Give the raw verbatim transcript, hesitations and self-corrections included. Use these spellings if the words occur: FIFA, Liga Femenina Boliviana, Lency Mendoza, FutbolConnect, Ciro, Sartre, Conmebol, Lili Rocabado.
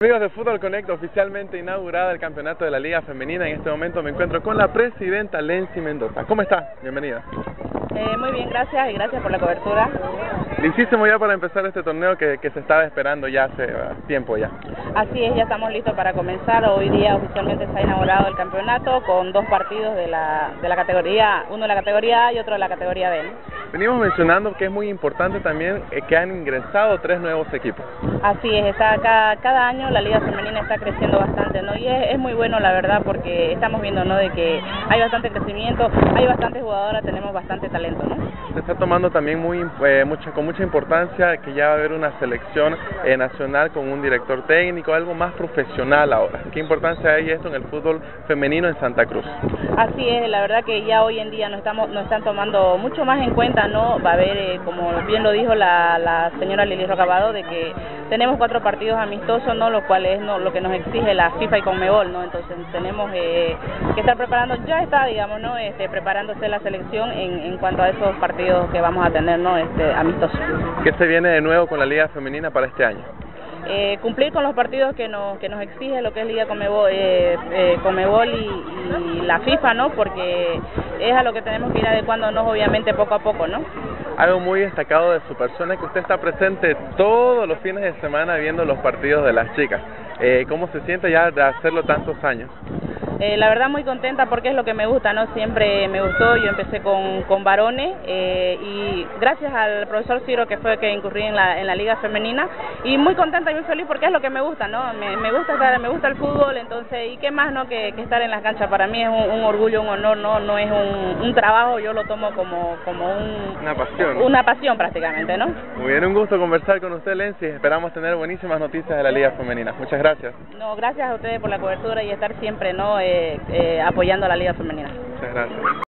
Amigos de FutbolConnect, oficialmente inaugurada el campeonato de la Liga Femenina. En este momento me encuentro con la presidenta Lency Mendoza. ¿Cómo está? Bienvenida. Eh, muy bien, gracias y gracias por la cobertura. Listísimo ya para empezar este torneo que, que se estaba esperando ya hace tiempo ya. Así es, ya estamos listos para comenzar. Hoy día oficialmente se ha inaugurado el campeonato con dos partidos de la, de la categoría, uno de la categoría A y otro de la categoría B. Venimos mencionando que es muy importante también eh, que han ingresado tres nuevos equipos. Así es, está cada, cada año la Liga Femenina está creciendo bastante, ¿no? Y es, es muy bueno, la verdad, porque estamos viendo, ¿no?, de que hay bastante crecimiento, hay bastantes jugadoras, tenemos bastante talento, ¿no? Se está tomando también muy, eh, mucha, con mucha importancia que ya va a haber una selección eh, nacional con un director técnico, algo más profesional ahora. ¿Qué importancia hay esto en el fútbol femenino en Santa Cruz? Así es, la verdad que ya hoy en día nos, estamos, nos están tomando mucho más en cuenta, ¿no? Va a haber, eh, como bien lo dijo la, la señora Lili Rocabado, de que tenemos cuatro partidos amistosos, ¿no?, lo cual es, ¿no?, lo que nos exige la FIFA y Conmebol, ¿no? Entonces tenemos eh, que estar preparando, ya está, digamos, ¿no?, este, preparándose la selección en, en cuanto a esos partidos que vamos a tener, ¿no?, este, amistosos. ¿Qué se viene de nuevo con la Liga Femenina para este año? Eh, cumplir con los partidos que nos, que nos exige lo que es Liga Conmebol, eh, eh, Conmebol y, y la FIFA, ¿no?, porque es a lo que tenemos que ir adecuándonos, obviamente, poco a poco, ¿no? Algo muy destacado de su persona es que usted está presente todos los fines de semana viendo los partidos de las chicas. Eh, ¿Cómo se siente ya de hacerlo tantos años? Eh, la verdad muy contenta porque es lo que me gusta, ¿no? Siempre me gustó, yo empecé con, con varones eh, y gracias al profesor Ciro, que fue que incurrí en la, en la Liga Femenina, y muy contenta y muy feliz porque es lo que me gusta, ¿no? Me, me gusta estar, me gusta el fútbol, entonces, y qué más, ¿no?, que, que estar en las canchas. Para mí es un, un orgullo, un honor, ¿no? No es un, un trabajo, yo lo tomo como, como un, una pasión, ¿no? Una pasión prácticamente, ¿no? Muy bien, un gusto conversar con usted, Lency, esperamos tener buenísimas noticias de la Liga Femenina. Muchas gracias. No, gracias a ustedes por la cobertura y estar siempre, ¿no?, Eh, eh, apoyando a la Liga Femenina. Muchas gracias.